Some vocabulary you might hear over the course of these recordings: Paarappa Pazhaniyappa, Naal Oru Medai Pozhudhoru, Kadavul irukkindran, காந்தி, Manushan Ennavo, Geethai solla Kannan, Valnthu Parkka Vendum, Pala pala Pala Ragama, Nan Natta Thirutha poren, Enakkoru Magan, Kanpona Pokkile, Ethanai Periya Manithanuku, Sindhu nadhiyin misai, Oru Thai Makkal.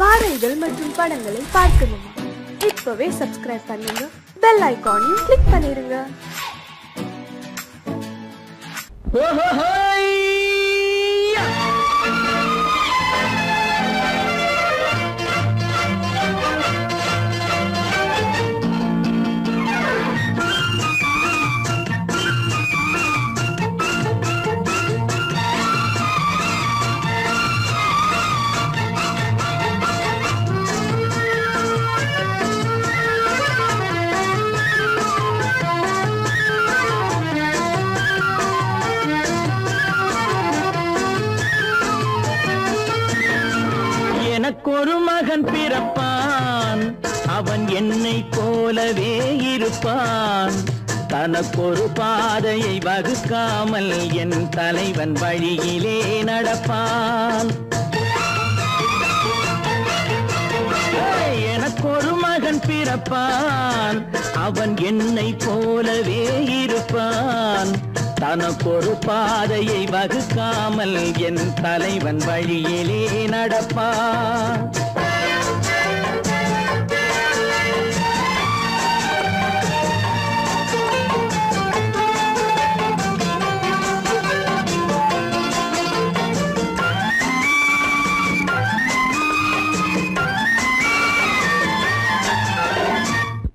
பாடல்கள் மற்றும் படங்களை பார்க்கணும். இப்பவே சப்ஸ்கிரைப் பண்ணுங்க. பெல் ஐகானையும் கிளிக் பண்ணிருங்க. எனக்கொரு மகன் பிறப்பான், அவன் என்னை போலவே இருப்பான். தனக்கொரு பாதையை வகுக்காமல் என் தலைவன் வழியிலே நடப்பான். எனக்கொரு மகன் பிறப்பான், அவன் என்னை போலவே இருப்பான். தனக்கொரு பாதையை வகுக்காமல் என் தலைவன் வழியிலே நடப்பான்.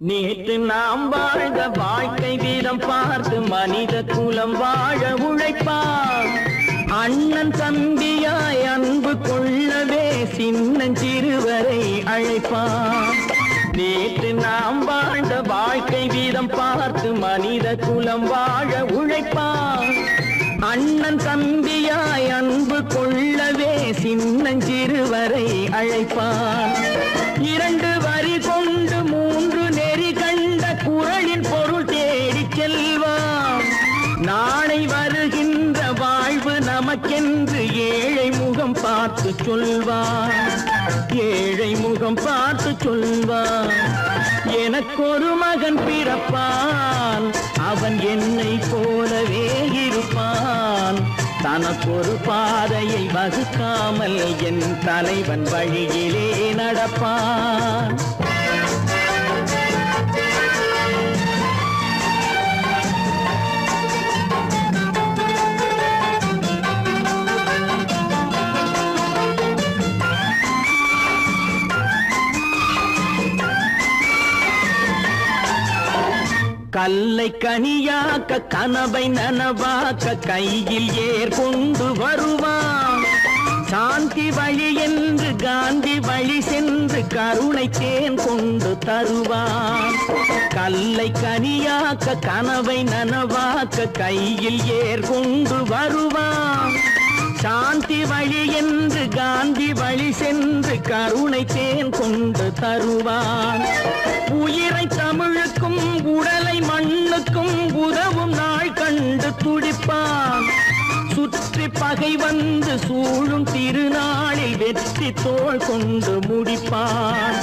நேற்று நாம் வாழ்ந்த வாழ்க்கை வீதம் பார்த்து மனித குலம் வாழ உழைப்பான். அண்ணன் தம்பியாய் அன்பு கொள்ளவே சின்னஞ்சிறுவரை அழைப்பான். நேற்று நாம் வாழ்ந்த வாழ்க்கை வீதம் பார்த்து மனித குலம் வாழ உழைப்பான். அண்ணன் தம்பியாய் அன்பு கொள்ளவே சின்னஞ்சிறுவரை அழைப்பான். இரண்டு வரி கொண்டு மூன்று நெறி கண்ட குரலின் பொருள் தேடி செல்வான். நாளை வருகின்ற வாழ்வு நமக்கென்று ஏழை முகம் பார்த்து சொல்வான். ஏழை முகம் பார்த்து சொல்வான். எனக்கொரு மகன் பிறப்பான், அவன் என்னை போலவே இருப்பான். தனக்கொரு பாதையை வகுக்காமல் என் தலைவன் வழியிலே நடப்பான். கல்லை கனியாக்க கனவை நனவாக்க கையில் ஏற்கொண்டு வருவான். சாந்தி வழி என்று காந்தி வழி சென்று கருணை தேன் கொண்டு தருவான். கல்லை கனியாக்க கனவை நனவாக்க கையில் ஏற்கொண்டு வருவான். சாந்தி வழி என்று காந்தி வழி சென்று கருணை தேன் கொண்டு தருவான். உயிரை தமிழுக்கும் உடலை மண்ணுக்கும் உதவும் நாள் கண்டு துடிப்பான். சுற்றி பகை வந்து சூழும் திருநாளில் வெற்றி தோள் கொண்டு முடிப்பான்.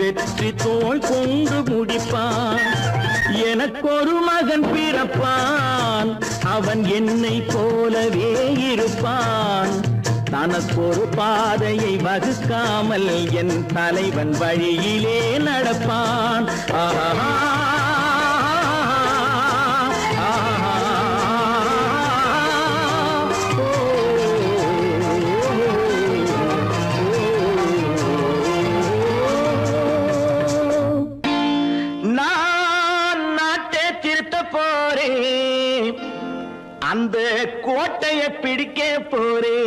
வெற்றி தோள் கொண்டு முடிப்பான். எனக்கொரு மகன் பிறப்பான், அவன் என்னை போலவே இருப்பான். தனக்கொரு பாதையை வகுக்காமல் என் தலைவன் வழியிலே நடப்பான். அந்த கோட்டையை பிடிக்க போறே.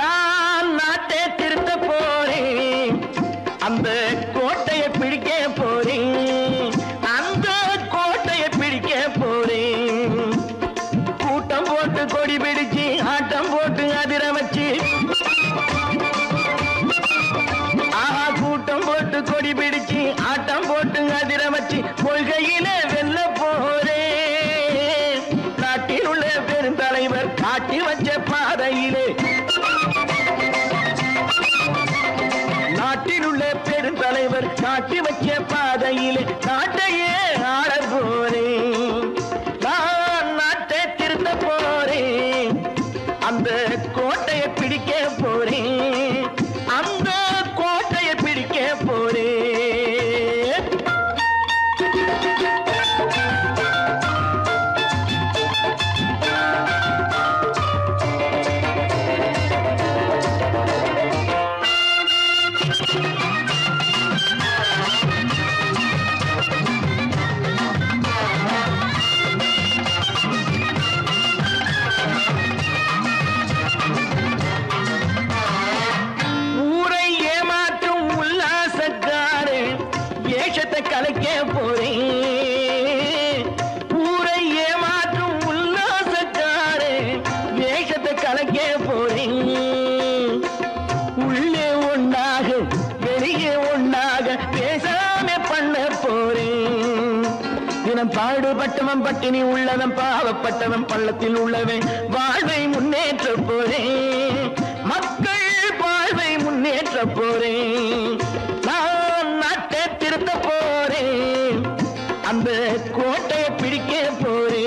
நான் நாட்டை திருத்த போறேன், அந்த கோட்டையை பிடிக்க போறேன், அந்த கோட்டையை பிடிக்க போறேன். கூட்டம் போட்டு கொடி பிடிச்சு ஆட்டம் போட்டு அதிர வச்சு கொடி பிடிச்சு ஆட்டம் போட்டு அதிர வச்சு கொள்கையில வெல்ல போறே. நாட்டில் உள்ள பெருந்தலைவர் காட்டி வச்ச பாதையிலே, நாட்டில் உள்ள பெருந்தலைவர் காட்டி வச்ச பாதையிலே நாட்டையே ஆள போறே. பாடுபட்டவன் பட்டினி உள்ளவன் பாவப்பட்டவன் பள்ளத்தில் உள்ளவன் வாழ்வை முன்னேற்ற போரே மக்கள் வாழ்வை முன்னேற்ற போரே நான் நாட்டை திருத்த போரே அந்த கோட்டையை பிடிக்க போரே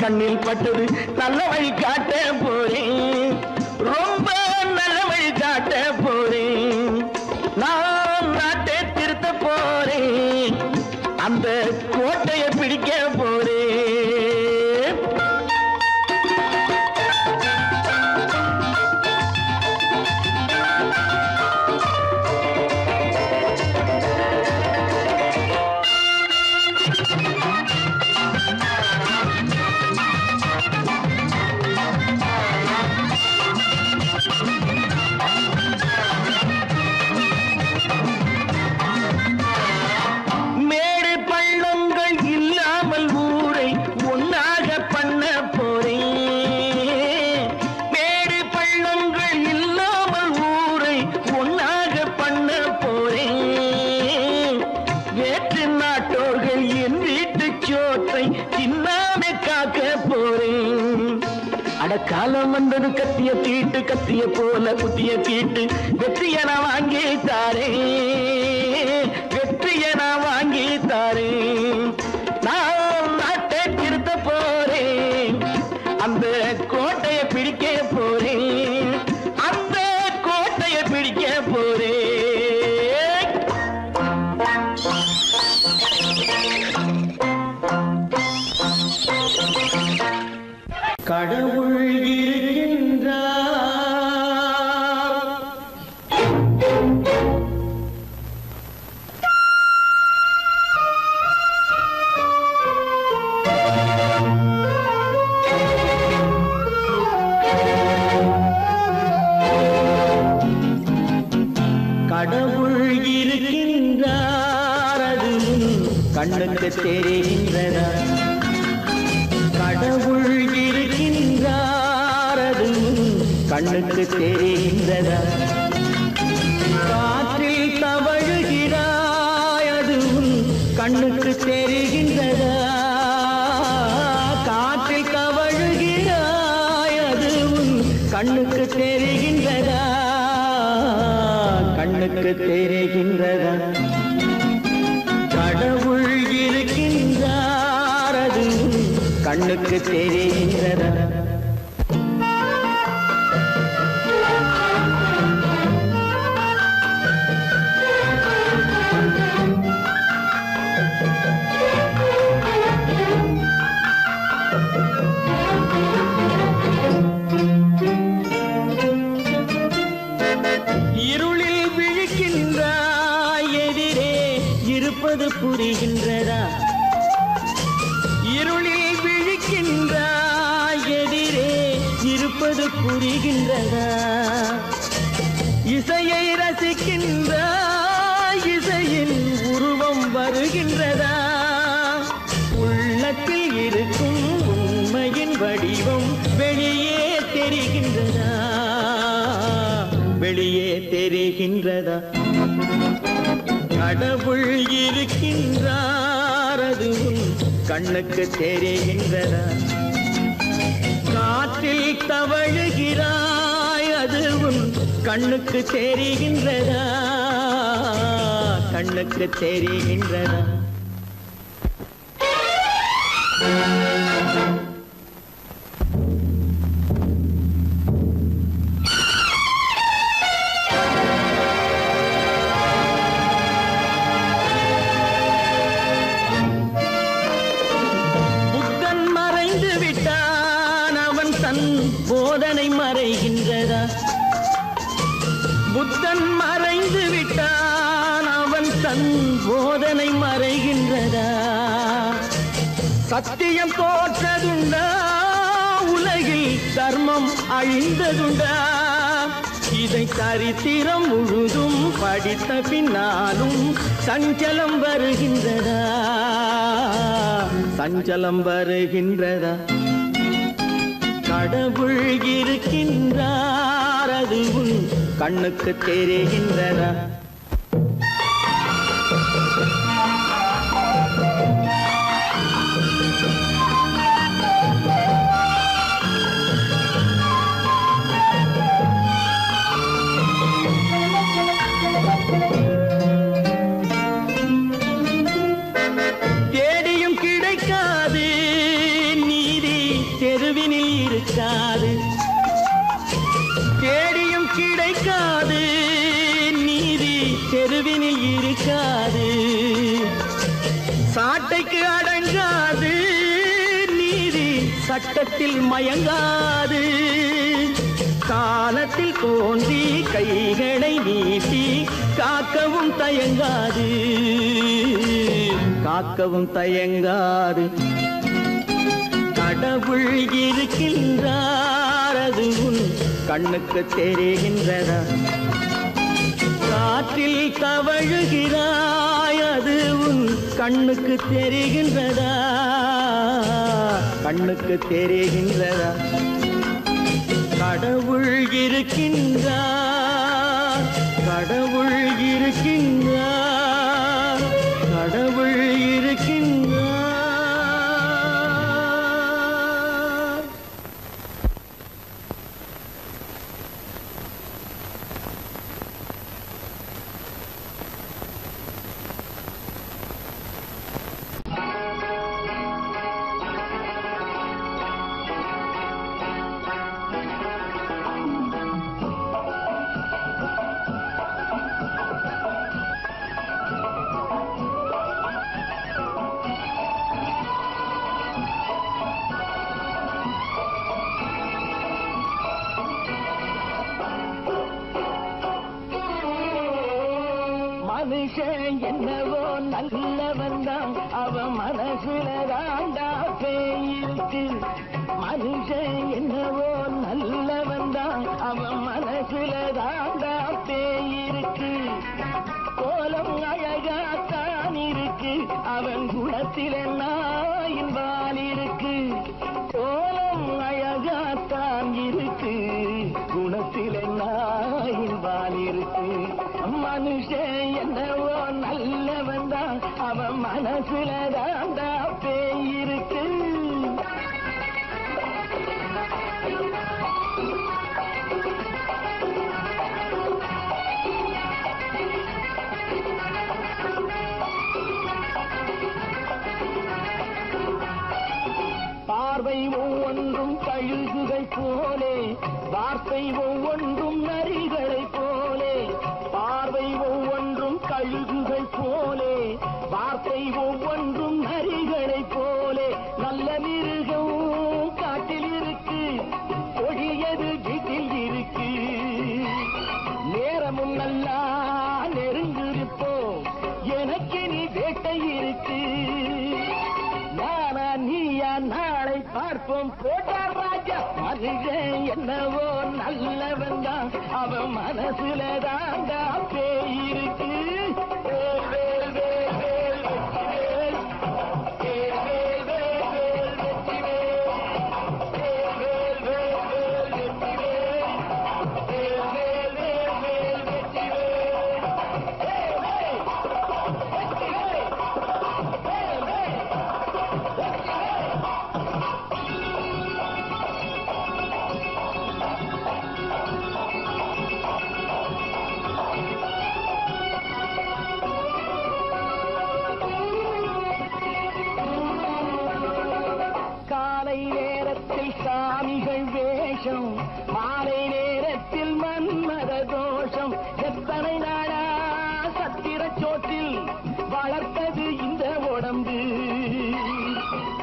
கண்ணில் பட்டது நல்ல வழி காட்ட போறேன் ரொம்ப நல்ல வழி காட்ட போறேன் நான் நாட்டை திருத்த போறேன் அந்த கோட்டையை பிடிக்க போறேன் கத்திய தீட்டு கத்திய போல குத்திய தீட்டு வெற்றிய நான் வாங்கி தாரே வெற்றிய நான் வாங்கி தாரே நான் நாட்டை திருத்த போறேன் அந்த கோட்டையை பிடிக்க போறேன் அந்த கோட்டையை பிடிக்க போறேன் கடவுள் கண்ணுக்கு தெரிகின்றதா காற்றில் தவழுகிறாய் அதுவும் கண்ணுக்கு தெரிகின்றதா கண்ணுக்கு தெரிகின்றதா மறைகின்றதா சத்தியம் தோற்றதுண்டா உலகில் தர்மம் அழிந்ததுண்டா இதை சரித்திரம் முழுதும் படித்த பின்னாலும் சஞ்சலம் வருகின்றதா சஞ்சலம் வருகின்றதா கடவுள் இருக்கின்றார் அதுவும் கண்ணுக்கு தெரிகின்றதா சட்டத்தில் மயங்காது காலத்தில் தோன்றி கைகளை நீட்டி காக்கவும் தயங்காது காக்கவும் தயங்காது கடவுள் இருக்கின்றார் அது உன் கண்ணுக்கு தெரிகின்றதா காற்றில் தவழுகிறாய் அது உன் கண்ணுக்கு தெரிகின்றதா கண்ணுக்கு தெரிகின்றதா கடவுள் இருக்கின்றார் கடவுள் இருக்கின்றார் கடவுள் இருக்கின்றார்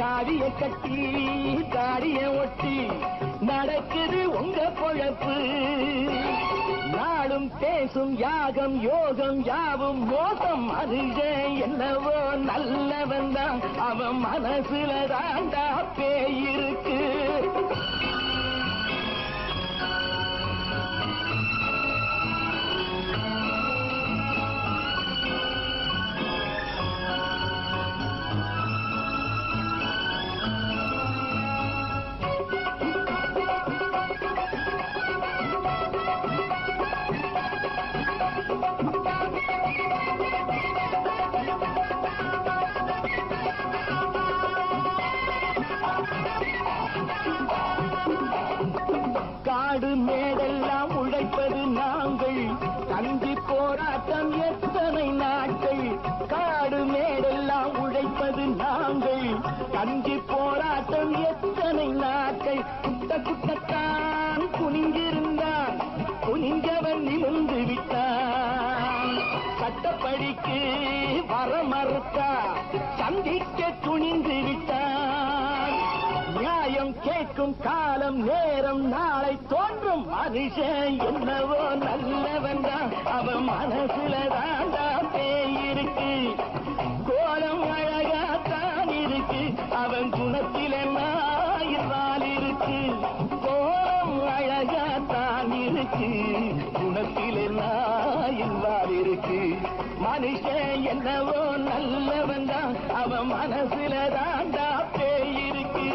தாடியை கட்டி தாடியை ஒட்டி நடக்குது உங்க பொழப்பு நாளும் பேசும் யாகம் யோகம் யாவும் மோசம் அதுவே என்னவோ நல்லவன் தான் அவன் மனசுல தாண்டா பேய் இருக்கு என்னவோ நல்லவன் தான் அவன் மனசுல தாண்டா பேய் இருக்கு கோலம் அழகா தான் இருக்கு அவன் குணத்திலே நாயிரால் இருக்கு கோலம் அழகா தான் இருக்கு குணத்திலே நாயிரால் இருக்கு மனுஷன் என்னவோ நல்லவன் தான் அவன் மனசுல தாண்டா பேய் இருக்கு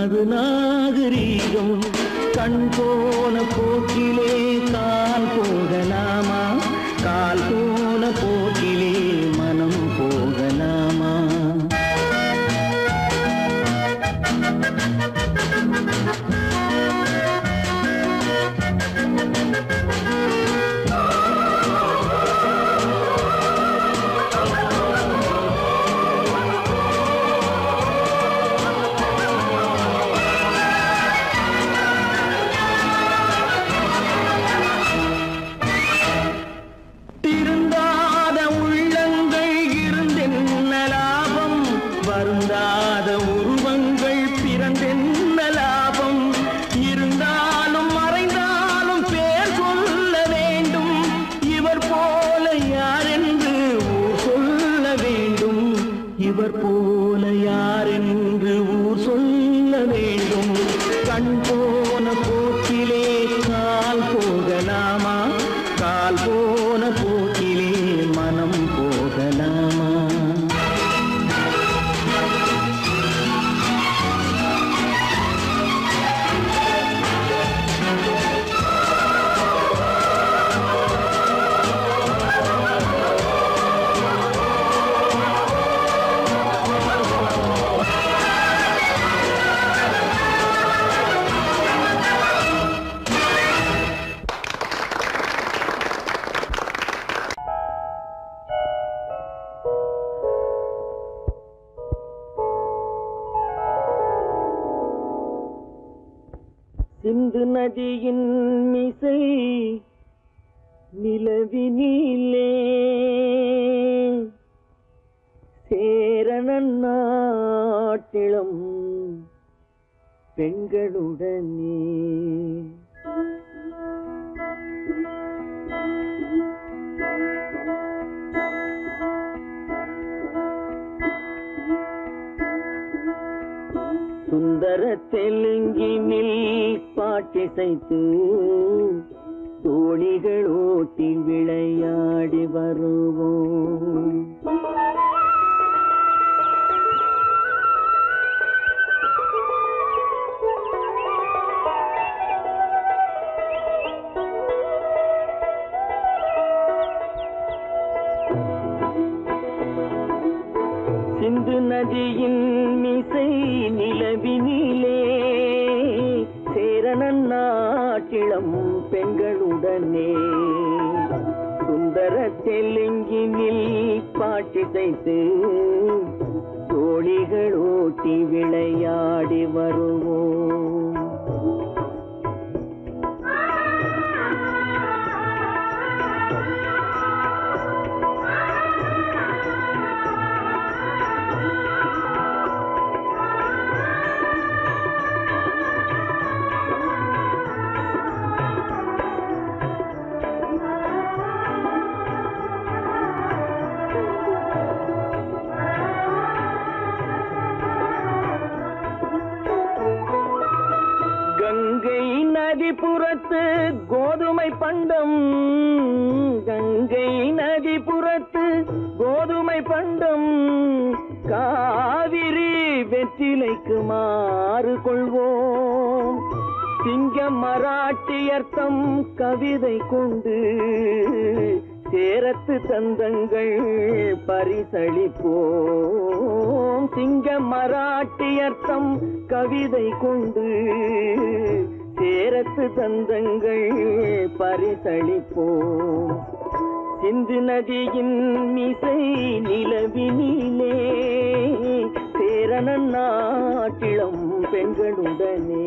அது நாகரீகம் கண் போன போக்கிலே கால் போகலாமா கால் போன போக்கிலே மனம் போகலாமா सिंधु नदियिन मिसै निलविनिले सेरनन्नाटिलम् पेंगळुडने सुंदर तेलुंगिनिल पाट्टिसैत्तु तोणिगळ ओट्टि विळैयाडि वरुवोम सिंधु नदियिन मिसै निलविनिले சேரநன்னாட்டிளம் பெண்களுடனே சுந்தர தெலுங்கினில் பாட்டிசைத்து தோழிகள் ஓட்டி விளையாடி வருவோம் गंगे नदी पुरत्तु गोधुमै पंडम काविरी वेट्टिलैक्कु मारु कोल्वोम सिंग मराठियर्थम कविदै कोंडु சேரத்து தந்தங்கள் பரிசளிப்போம் சிங்க மராட்டியர்த்தம் கவிதை கொண்டு சேரத்து தந்தங்கள் பரிசளிப்போம் சிந்து நதியின் மிசை நிலவினிலே சேரநன்னாட்டிளம் பெண்களுடனே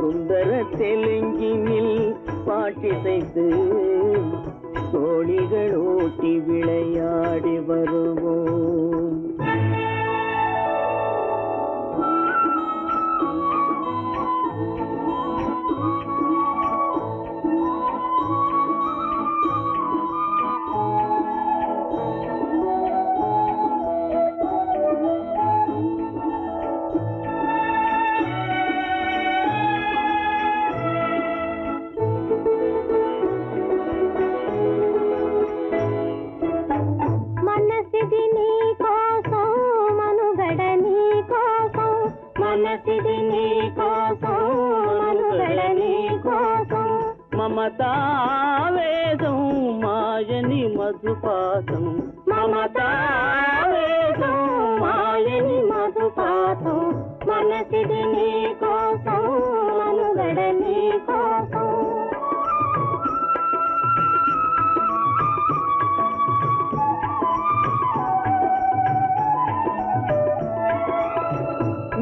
சுந்தர தெலுங்கினில் பாட்டிசைத்து தோழிகள் ஓட்டி விளையாடி வருவோம் మమతావేదం మాయని మధుపాతం మమతావేదం మాయని మధుపాతం మనసిది నీ కోసం మనుగడ నీ కోసం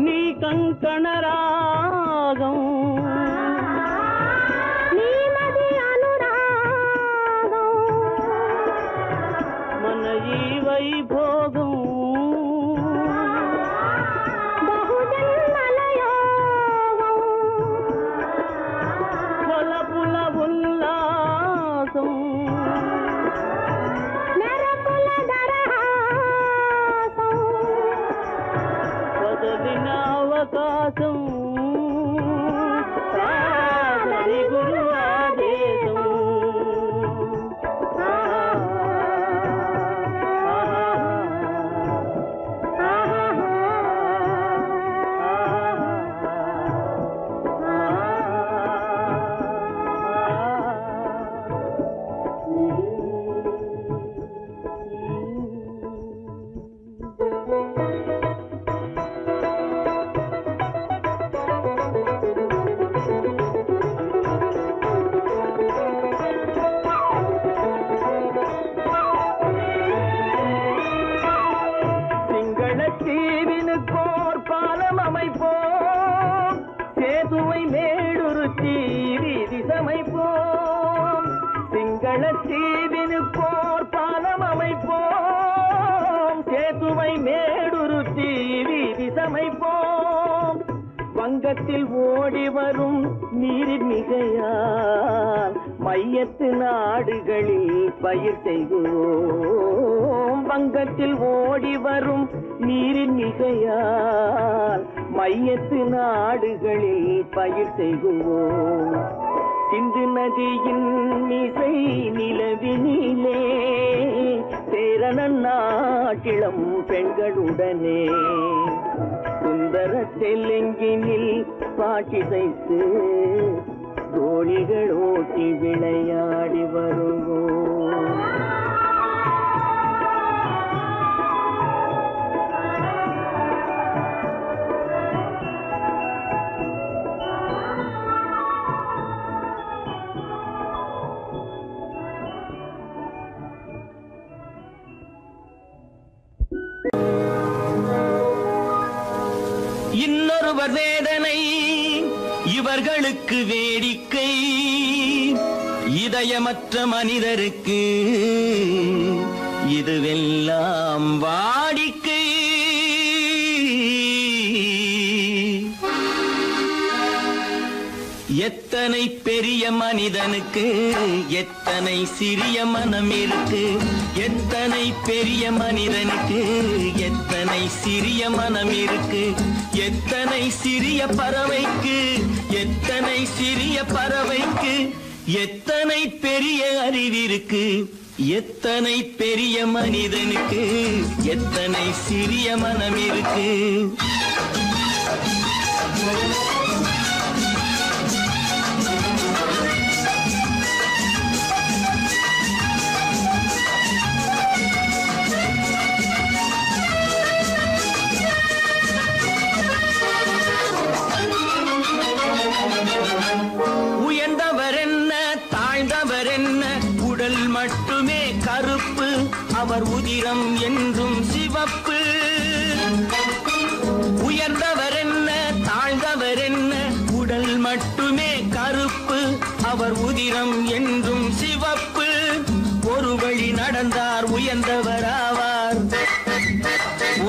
నీ కంకణ రాగం सिंधु नदियिन मिसै निलविनिले तेरन नाटिलम पेण्गळुडने सुंदर तेलुंगिनिल पाटिसैत्तु दोणिगळ ओटी विळयाडि वरुवोम வேதனை இவர்களுக்கு வேடிக்கை இதயமற்ற மனிதருக்கு இதுவெல்லாம் வாடிக்கை எத்தனை பெரிய மனிதனுக்கு எத்தனை சிறிய மனம் இருக்கு எத்தனை பெரிய மனிதனுக்கு எத்தனை சிறிய மனம் இருக்கு எத்தனை சிறிய பறவைக்கு எத்தனை சிறிய பறவைக்கு எத்தனை பெரிய அறிவிருக்கு எத்தனை பெரிய மனிதனுக்கு எத்தனை சிறிய மனம் இருக்கு அவர் உதிரம் என்றும் சிவப்பு உயர்ந்தவர் என்ன தாழ்ந்தவர் என்ன உடல் மட்டுமே கருப்பு அவர் உதிரம் என்றும் சிவப்பு ஒரு வழி நடந்தார் உயர்ந்தவர் ஆவார்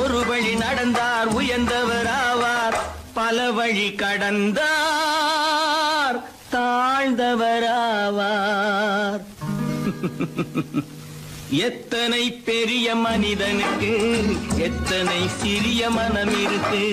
ஒரு வழி நடந்தார் உயர்ந்தவர் ஆவார் பல வழி கடந்தார் தாழ்ந்தவர் ஆவார் எத்தனை பெரிய மனிதனுக்கு எத்தனை சிறிய மனம் இருக்கு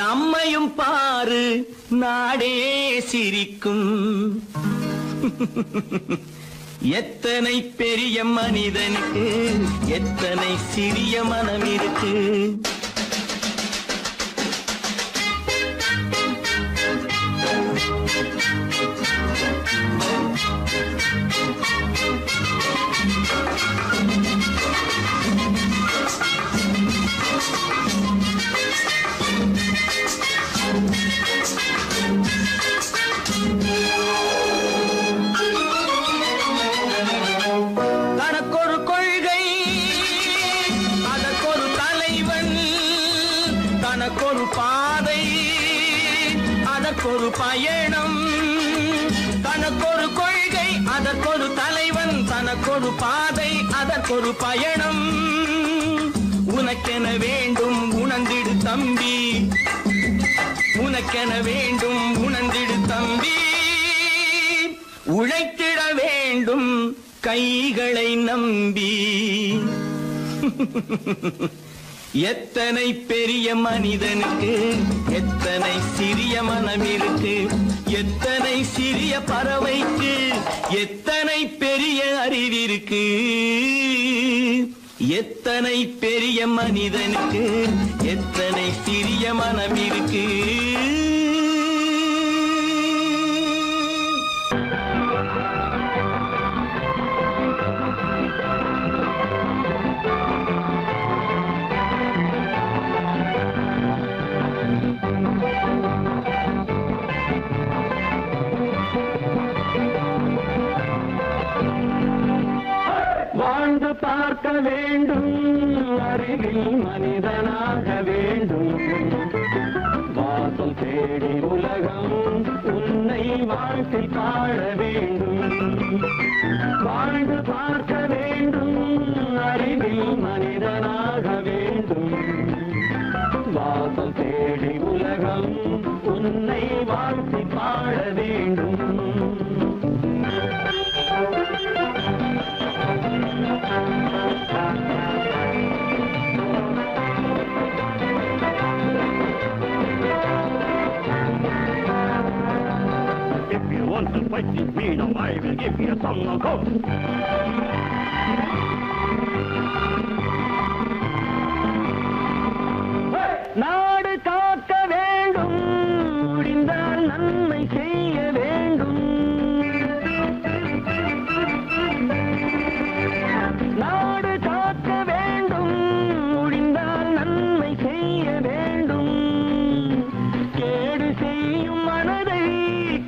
நம்மையும் பாரு நாடே சிரிக்கும் எத்தனை பெரிய மனிதனுக்கு எத்தனை சிறிய மனம் இருக்கு பயணம் தனக்கொரு கொள்கை அதற்கொரு தலைவன் தனக்கொரு பாதை அதற்கொரு பயணம் உனக்கென வேண்டும் உணர்ந்திடு தம்பி உனக்கென வேண்டும் உணர்ந்திடு தம்பி உழைத்திட வேண்டும் கைகளை நம்பி எத்தனை பெரிய மனிதனுக்கு எத்தனை சிறிய மனம் இருக்கு எத்தனை சிறிய பறவைக்கு எத்தனை பெரிய அறிவு இருக்கு எத்தனை பெரிய மனிதனுக்கு எத்தனை சிறிய மனம் இருக்கு பார்க்க வேண்டும் அறிவில் மனிதனாக வேண்டும் வாசல் தேடி உலகம் உன்னை வாழ்க்கை பாட வேண்டும் வாழ்ந்து பார்க்க வேண்டும் அறிவில் மனிதனாக வேண்டும் வாசல் தேடி உலகம் உன்னை வாழ்க்கை பாட வேண்டும் If you want to fight with me, now I will give you some knockout. நாடு காக்க வேண்டும் முடிந்தால் நன்மை செய்ய வேண்டும் நாடு காக்க வேண்டும் முடிந்தால் நன்மை செய்ய வேண்டும் கேடு செய்யும் மனதை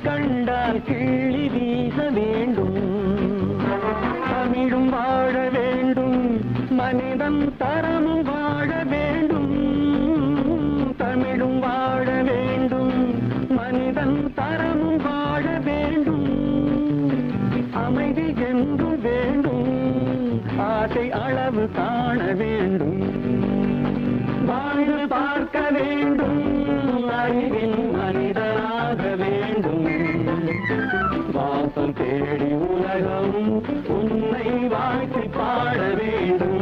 கண்டால் கிள்ளி வீச வேண்டும் தமிழும் வாழ வேண்டும் மனிதன் தரமும் வாழ வேண்டும் தமிழும் வாழ வேண்டும் மனிதன் தரமும் வாழ வேண்டும் அமைதி என்று வேண்டும் ஆசை அளவு காண வேண்டும் வாழ்ந்து பார்க்க வேண்டும் அறிவின் மனிதனாக வேண்டும் வாசம் தேடி உலகம் உன்னை வாழ்த்து பாட வேண்டும்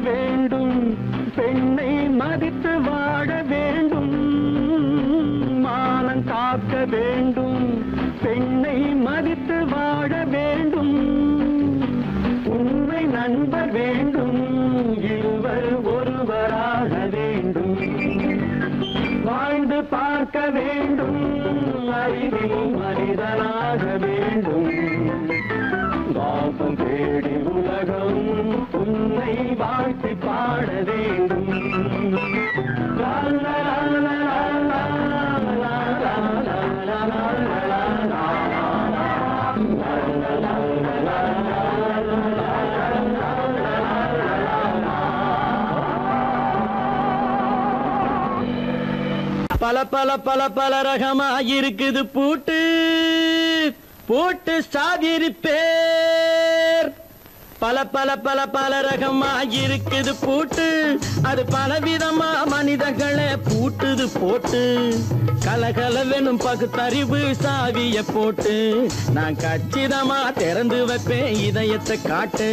வேண்டும் பெண்ணை மதித்து வாழ வேண்டும் நண்பர் வேண்டும், இருவர் ஒருவராக வேண்டும், வாழ்ந்து பார்க்க வேண்டும், அறிவிலும் மனிதனாக வேண்டும், பாசம் தேடி உலகம் உன்னை வாழ்த்தி பாட வேண்டும். பல பல பல பல ரகமா இருக்குது பூட்டு பூட்டு சாதிரி பேர். பல பல பல பல ரகமா இருக்குது பூட்டு, அது பலவிதமா மனிதர்களை பூட்டுது போட்டு. கலகலவெனும் பகுத்தறிவு சாவிய போட்டு நான் கச்சிதமா திறந்து வைப்பேன் இதயத்தை காட்டு.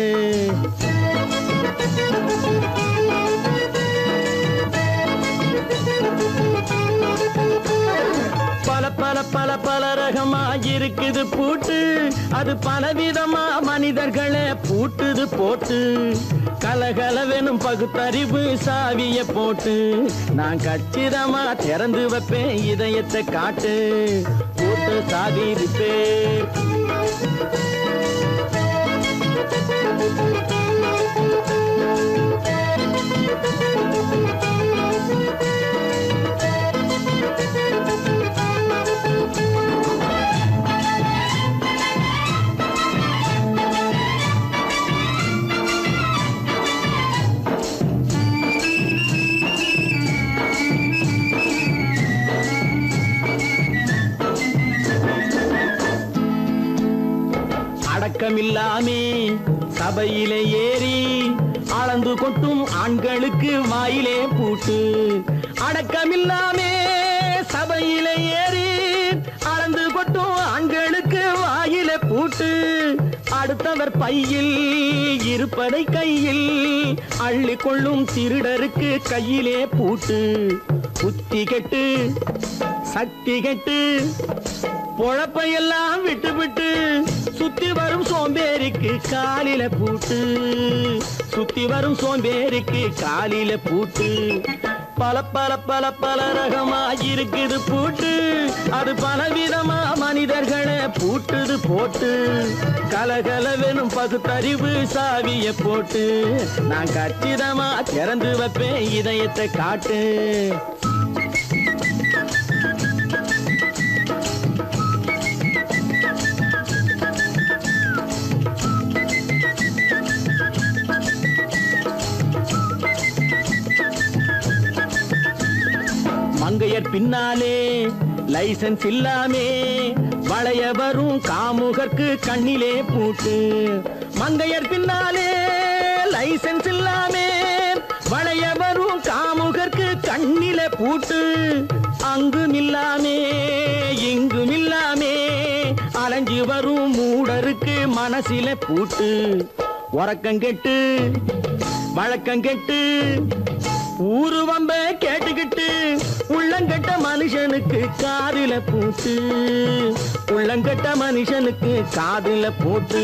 பல பல பல பல ரகமா இருக்குது பூட்டு, அது பலவிதமா மனிதர்களை பூட்டுது போட்டு. கலகலவெனும் பகுத்தறிவு சாவிய போட்டு நான் கச்சிதமா திறந்து வைப்பேன் இதயத்தை காட்டு. பூட்டு சாவி இருப்பேன் அடக்கமில்லாமே சபையிலே ஏறி அளந்து கொட்டும் ஆண்களுக்கு வாயிலே பூட்டு. அடக்கமில்லாமே சபையிலே ஏறி அளந்து கொட்டும் ஆண்களுக்கு வாயிலே பூட்டு. அடுத்தவர் பையில் இருப்பதை கையில் அள்ளிக்கொள்ளும் திருடருக்கு கையிலே பூட்டு. புத்தி கெட்டு சக்தி கெட்டு பொழப்பையெல்லாம் விட்டு விட்டு சுத்தி வரும் சோம்பேறிக்கு காலில பூட்டு. சுத்தி வரும் சோம்பேறிக்கு காலில பூட்டு. பல பல பல பல ரகமா இருக்குது பூட்டு, அது பலவிதமா மனிதர்களை பூட்டுது போட்டு. கலகலவெனும் பகுத்தறிவு சாவிய போட்டு நான் கச்சிதமா திறந்து வைப்பேன் இதயத்தை காட்டு. மங்கையர் பின்னாலே லைசன்ஸ் இல்லாமே வளைய வரும் காமுகர்க்கு கண்ணிலே பூட்டு. மங்கையர் பின்னாலே லைசன்ஸ் இல்லாமே வளைய வரும் காமுகர்க்கு கண்ணிலே பூட்டு. அங்கும் இல்லாமே இங்கும் இல்லாமே அலைஞ்சி வரும் மூடருக்கு மனசிலே பூட்டு. உறக்கங்கெட்டு வழக்கங்கெட்டு ஊருவம்ப கேட்டுக்கிட்டு உள்ளங்கட்ட மனுஷனுக்கு காதில பூட்டு. உள்ளங்கட்ட மனுஷனுக்கு காதில பூட்டு.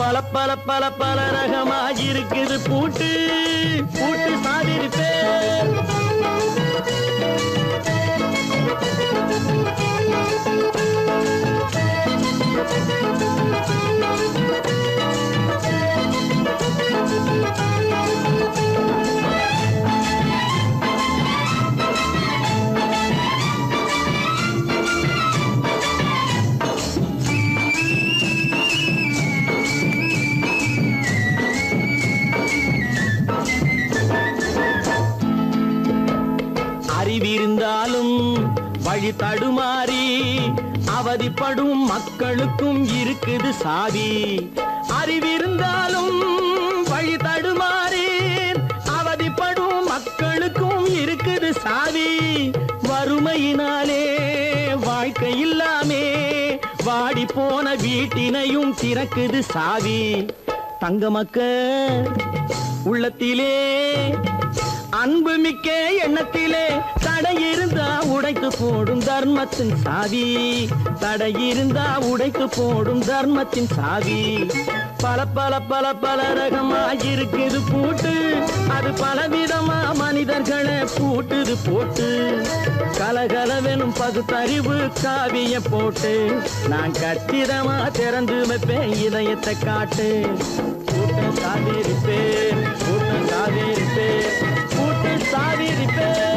பல பல பல பல ரகமா இருக்குது பூட்டு பூட்டு சாதிருப்பே. அறிவிருந்தாலும் வழி தடுமாறி அவதிப்படும் மக்களுக்கும் இருக்குது சாவி. அறிவிருந்தாலும் வழி தடுமாறி அவதிப்படும் மக்களுக்கும் இருக்குது சாவி. வறுமையினாலே வாழ்க்கை இல்லாமே வாடி போன வீட்டினையும் திறக்குது சாவி. தங்கமக்க உள்ளத்திலே அன்பு மிக்க எண்ணத்திலே சாவி பல பல பல பல ரகமா இருக்குது பூட்டு அது பலவிதமா மனிதர்களை பூட்டுது போட்டு கலகலவெனும் பகுத்தறிவு காவிய போட்டு நான் கச்சிதமா திறந்து வைப்பேன் இதயத்தை காட்டு கூட்டம் சாவிரி பேர் கூட்டம் சாவிரி பேர் கூட்டம் சாவிரி பேர்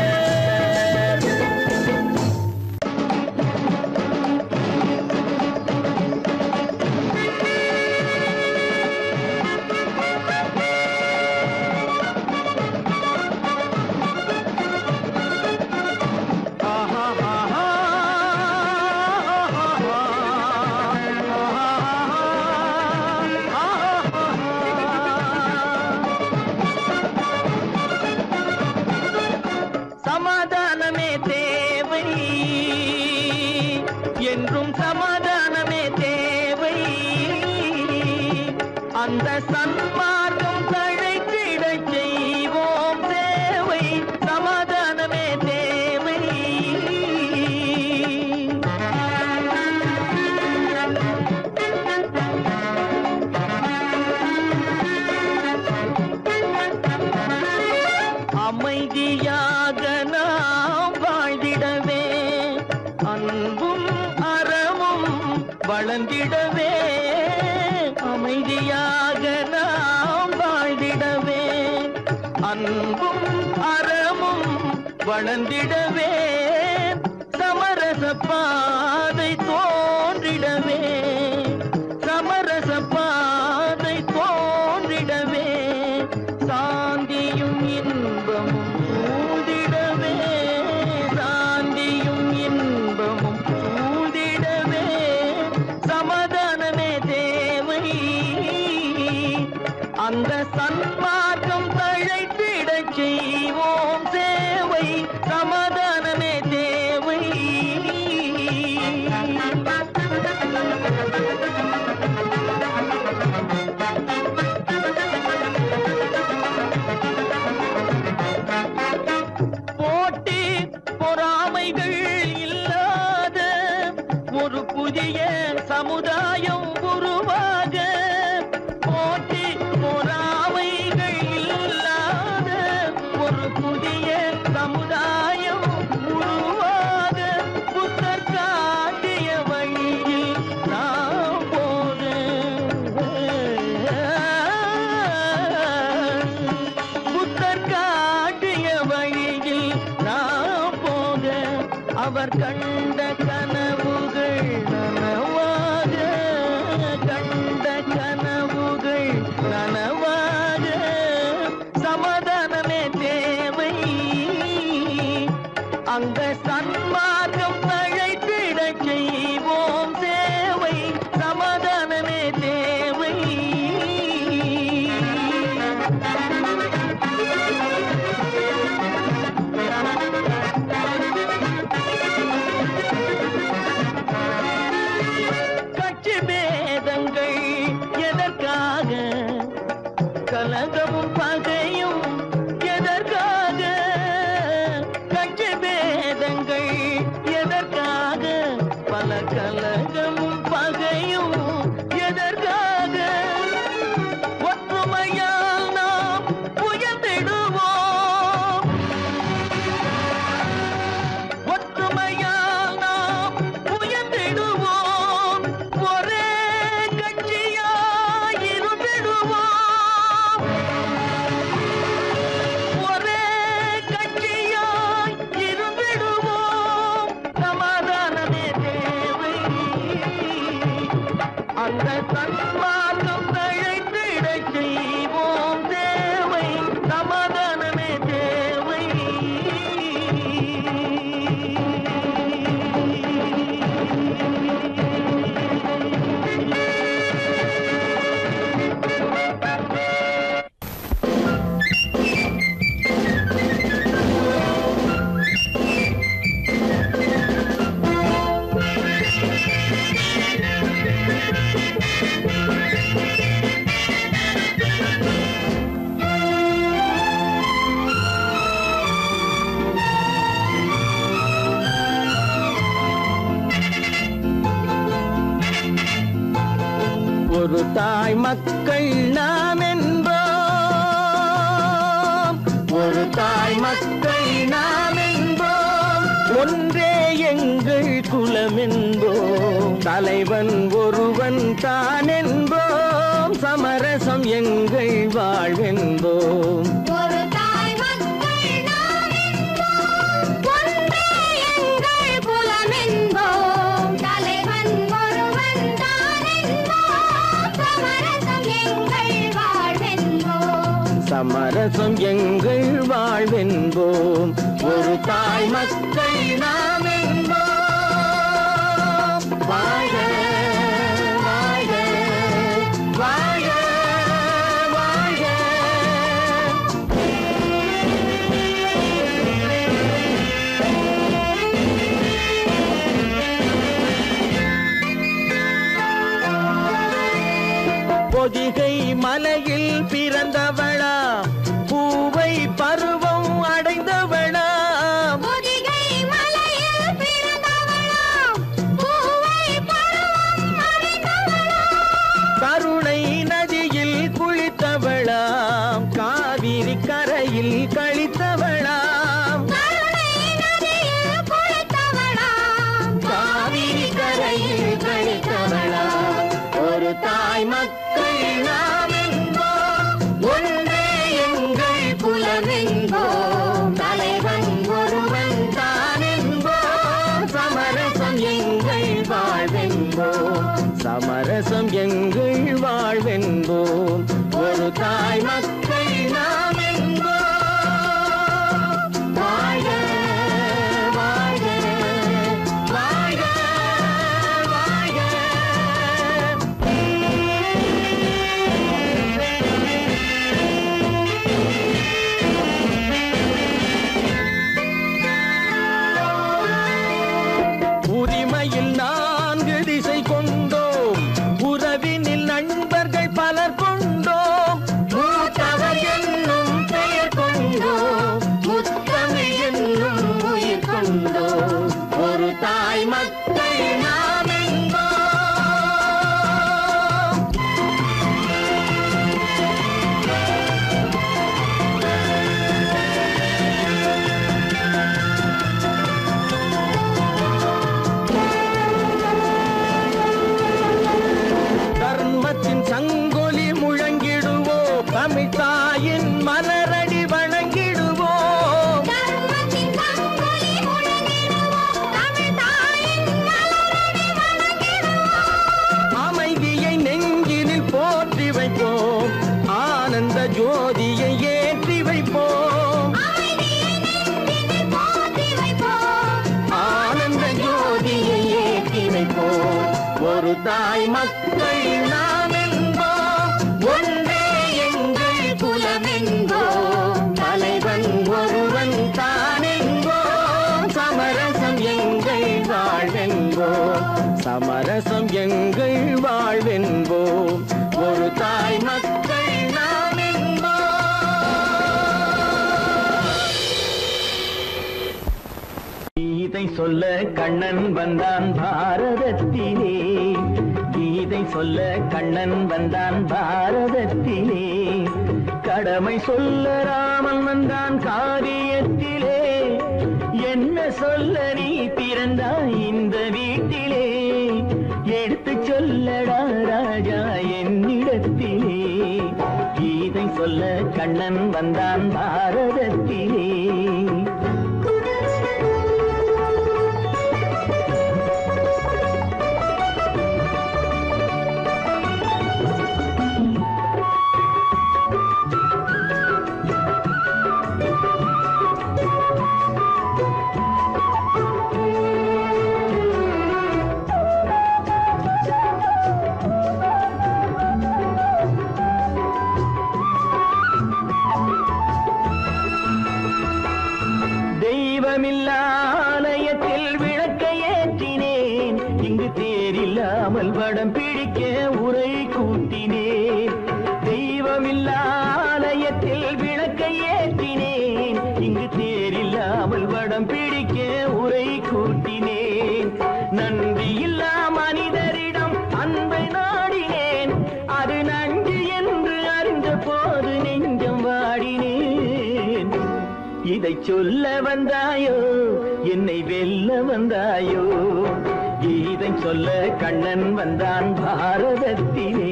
ஒரு தாய் மக்கள் நாம் என்போம், ஒரு தாய் மக்கள் நாம் என்போம், ஒன்றே எங்கள் குலம் என்போம், தலைவன் ஒருவன் தான் என்போம், சமரசம் எங்கள் வாழ்வென்போம். சமரசம் எங்கள் வாழ்வென்போம், ஒரு தாய் மக்கள் நாம் என்போம். வாழ வாழ வாழ வாழ. பொதிகை மலையில் பிறந்தவளா, பூவை பருவம் அடைந்தவளா, பொதிகை மலையில் பிறந்தவளா, பூவை பருவம் அடைந்தவளா, கருணை நதியில் குளித்தவளா, காவிரி கரையில் கழித்தவளா, கருணை நதியில் குளித்தவளா, காவிரி கரையில் கழித்தவளா, ஒரு தாய் மக்கள் நாம் என்போம், ஒன்றே எங்கள் குலம் என்போம், தலைவன் ஒருவன் தான் என்போம், சமரசம் எங்கள் வாழ்வென்போம், சமரசம் எங்கள் வாழ்வென்போம், ஒரு தாய் மக்கள் நாம் என்போம். வாழ வாழ வாழ வாழ. உரிமையில் 4 திசை கொண்டோம், உறவினில் நண்பர்கள் பலர் கொண்டோம், மூத்தவர் என்னும் பெயர் கொண்டோம், முத்தமிழ் என்னும் உயிர் கொண்டோம், ஒரு தாய் மக்கள் நாம் என்போம். தர்மத்தின் சங்கொலி முழங்கிடுவோம், தமிழ் தாயின் மலரடி வணங்கிடுவோம், தர்மத்தின் சங்கொலி முழங்கிடுவோம், தமிழ் தாயின் மலரடி வணங்கிடுவோம், அமைதியை நெஞ்சினில் போற்றி வைப்போம், ஆனந்த ஜோதியை ஏற்றி வைப்போம், அமைதியை நெஞ்சினில் போற்றி வைப்போம், ஆனந்த ஜோதியை ஏற்றி வைப்போம், ஒரு தாய் மக்கள் நாம் என்போம், ஒன்றே எங்கள் குலம் என்போம், தலைவன் ஒருவன் தான் என்போம், சமரசம் எங்கள் வாழ்வென்போம், சமரசம் எங்கள் வாழ்வென்போம், ஒரு தாய் மக்கள் நாம் என்போம். கீதை சொல்ல கண்ணன் வந்தான் பாரதத்திலே, கீதை சொல்ல கண்ணன் வந்தான் பாரதத்திலே, கடமை சொல்ல ராமன் வந்தான் காரியத்திலே, என்ன சொல்ல நீ பிறந்தாய் இந்த வீட்டிலே, எடுத்து சொல்லடா ராஜா என்னிடத்திலே, கீதை சொல்ல கண்ணன் வந்தான் பாரதத்திலே. இதை சொல்ல வந்தாயோ என்னை வெல்ல வந்தாயோ கீதை சொல்ல கண்ணன் வந்தான் பாரதத்திலே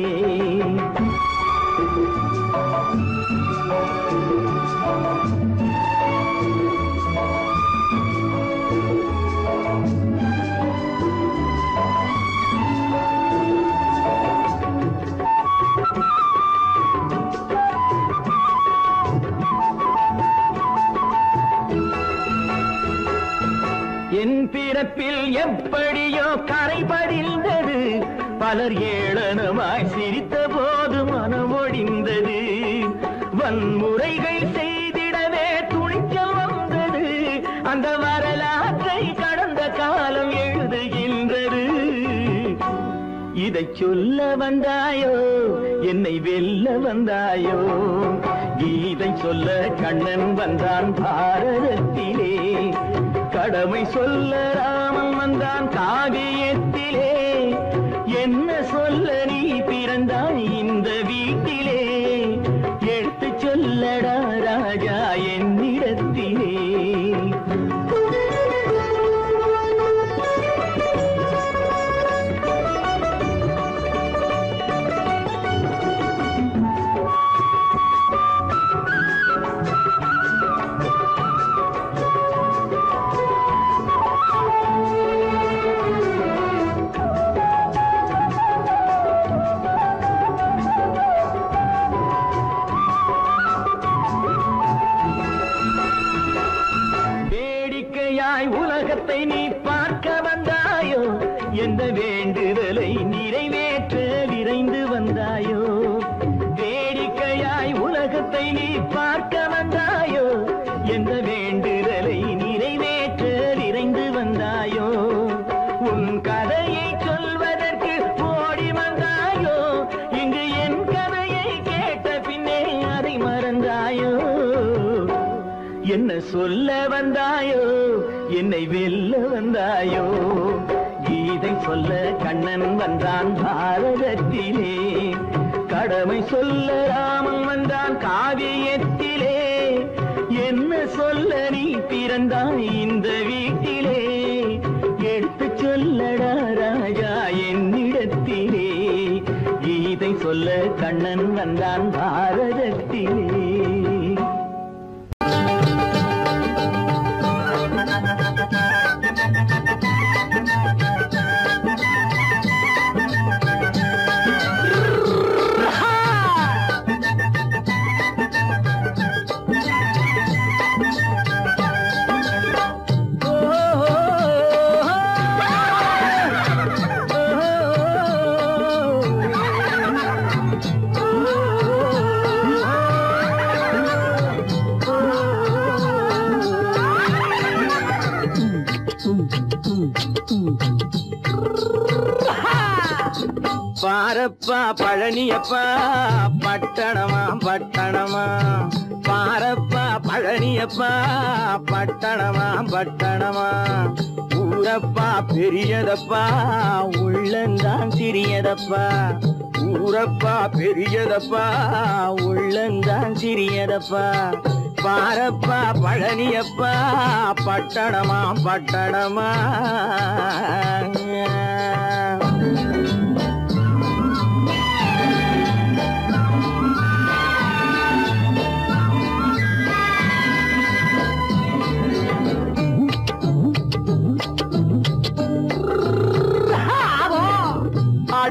எப்படியோ கரை படிந்தது பலர் ஏளனமாய் சிரித்த போது மனம் ஒடிந்தது வன்முறைகள் செய்திடவே துணிச்சல் வந்தது அந்த வரலாற்றை கடந்த காலம் எழுதுகின்றது இதை சொல்ல வந்தாயோ என்னை வெல்ல வந்தாயோ கீதை சொல்ல கண்ணன் வந்தான் பாரதத்திலே கடமை சொல்ல ராமன் வந்தான் காவியத்திலே என்ன சொல்ல நீ பிறந்தாய் இந்த வீட்டிலே எடுத்து சொல்லடா ராஜா என்னிடத்திலே சொல்ல வந்தாயோ என்னை வெல்ல வந்தாயோ கீதை சொல்ல கண்ணன் வந்தான் பாரதத்திலே கடமை சொல்ல ராமன் வந்தான் காவியத்திலே என்ன சொல்ல நீ பிறந்தாய் இந்த வீட்டிலே எடுத்து சொல்லடா ராஜா என்னிடத்திலே கீதை சொல்ல கண்ணன் வந்தான் பாரதத்திலே பாரப்பா பழனியப்பா பட்டணமா பட்டணமா பாரப்பா பழனியப்பா பட்டணமா பட்டணமா ஊரப்பா பெரியதப்பா உள்ளந்தான் சிறியதப்பா ஊரப்பா பெரியதப்பா உள்ளந்தான் சிறியதப்பா பாரப்பா பழனியப்பா பட்டணமா பட்டணமா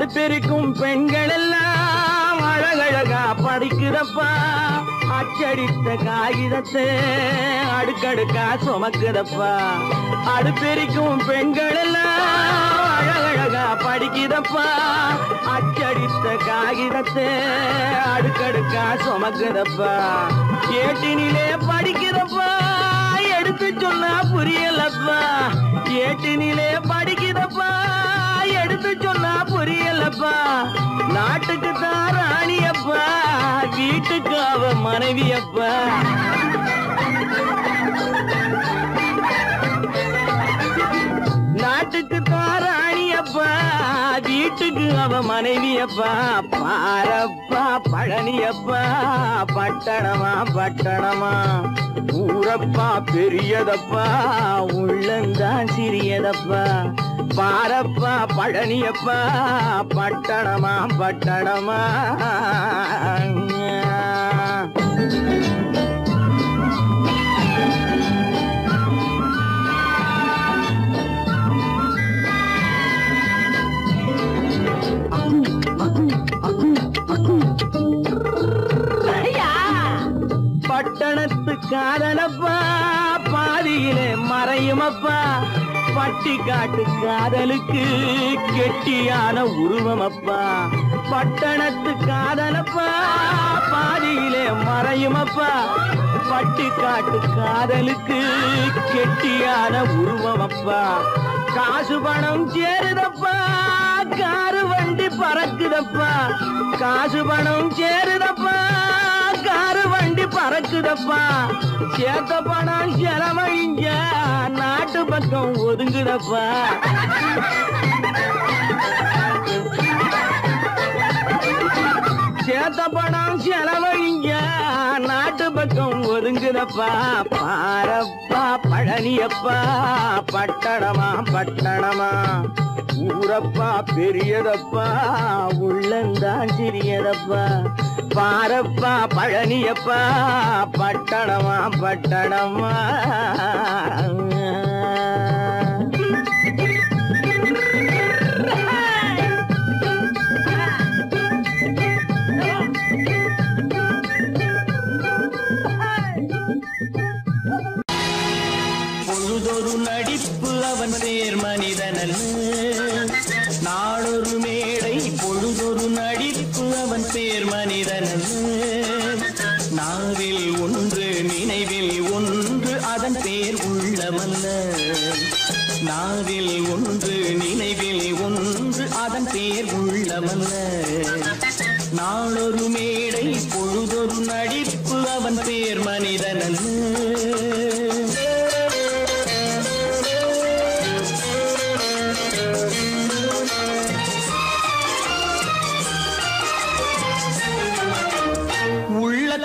அடுப்பெருக்கும் பெண்கள் எல்லாம் அழகழகா படிக்குதப்பா அச்சடித்த காகிதத்தை அடுக்கடுக்கா சுமக்குதப்பா அடுப்பெருக்கும் பெண்கள் எல்லாம் அழகழகா படிக்குதப்பா அச்சடித்த காகிதத்தை அடுக்கடுக்கா சுமக்குதப்பா ஏட்டினிலே படிக்குதப்பா எடுத்து சொன்னா புரியலப்பா ஏட்டினிலே படிக்குதப்பா எடுத்து சொன்னா புரியலப்பா நாட்டுக்கு தான் ராணியப்பா வீட்டுக்கு அவ மனைவியப்பா நாட்டுக்கு தான் ராணியப்பா மனைவியப்பா பாரப்பா பழனியப்பா பட்டணமா பட்டணமா ஊரப்பா பெரியதப்பா உள்ளந்தான் சிறியதப்பா பாரப்பா பழனியப்பா பட்டணமா பட்டணமா காதலப்பா பாதியிலே மறையுமப்பா பட்டி காட்டு காதலுக்கு கெட்டியான உருவமப்பா பட்டணத்து காதலப்பா பாதியிலே மறையுமப்பா பட்டி காட்டு காதலுக்கு கெட்டியான உருவமப்பா காசு பணம் சேருதப்பா காரு வண்டி பறக்குதப்பா காசு பணம் சேருதப்பா காரு வண்டி பறக்குதப்பா சேத்த பணம் செலவழிஞ்ச நாட்டு பக்கம் ஒதுங்குதப்பா சேத்த பணம் செலவழிஞ்ச நாட்டு பக்கம் ஒதுங்குதப்பா பாரப்பா பழனியப்பா பட்டணமா பட்டணமா ஊரப்பா பெரியதப்பா உள்ளந்தான் சிறியதப்பா பாரப்பா பழனியப்பா பட்டணமா பட்டணமா பொழுதொரு நடிப்பு அவன் சேர் மனிதனல்ல நாளொரு மேடை பொழுதொரு நடிப்பு அவன் சேர் மனிதனல்ல நாவில் ஒன்று நினைவில் ஒன்று அதன் பேர் உள்ளமல்ல நாவில் ஒன்று நினைவில் ஒன்று அதன் பேர் உள்ளமல்ல நாளொரு மேடை பொழுதொரு நடிப்பு அவன் பேர் மனிதனல்ல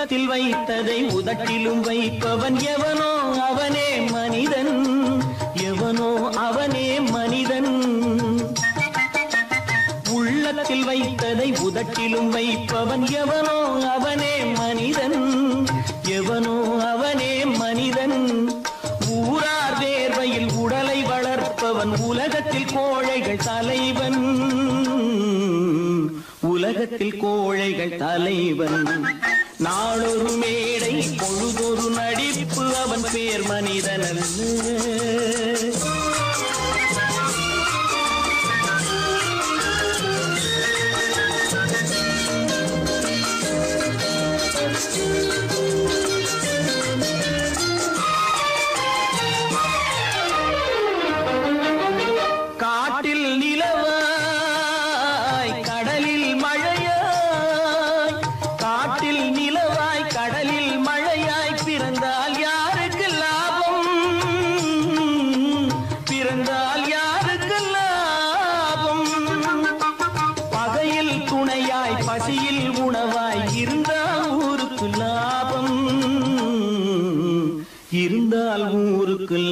உள்ளத்தில் வைத்ததை உதட்டிலும் வைப்பவன் எவனோ அவனே மனிதன் எவனோ அவனே மனிதன் உள்ளத்தில் வைத்ததை உதட்டிலும் வைப்பவன் எவனோ அவனே மனிதன் எவனோ அவனே மனிதன் ஊரார் வேர்வையில் உடலை வளர்ப்பவன் உலகத்தில் கோழைகள் தலைவன் உலகத்தில் கோழைகள் தலைவன் நாளொரு மேடை பொழுதொரு நடிப்பு அவன் பேர் மனிதனல்ல காட்டில் நிலவாய் கடலில் மழையாய் காட்டில்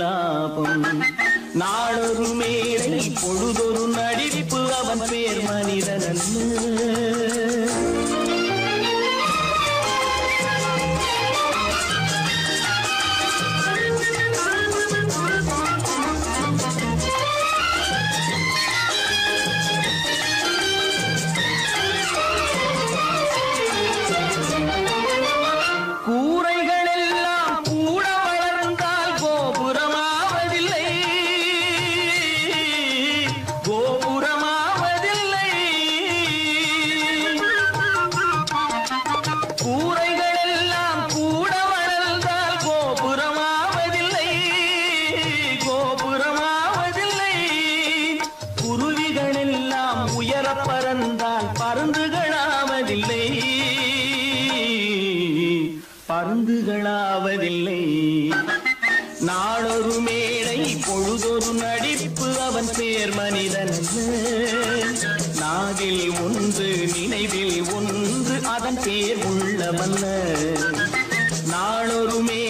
லாபம் நாளொரு மேடை பொழுதொரு நடிப்பு அவன் பேர் மனிதனல்ல நேர் மனிதன் நாவில் ஒன்று நினைவில் ஒன்று அதன் பேர் உள்ளவன் நாளொருமே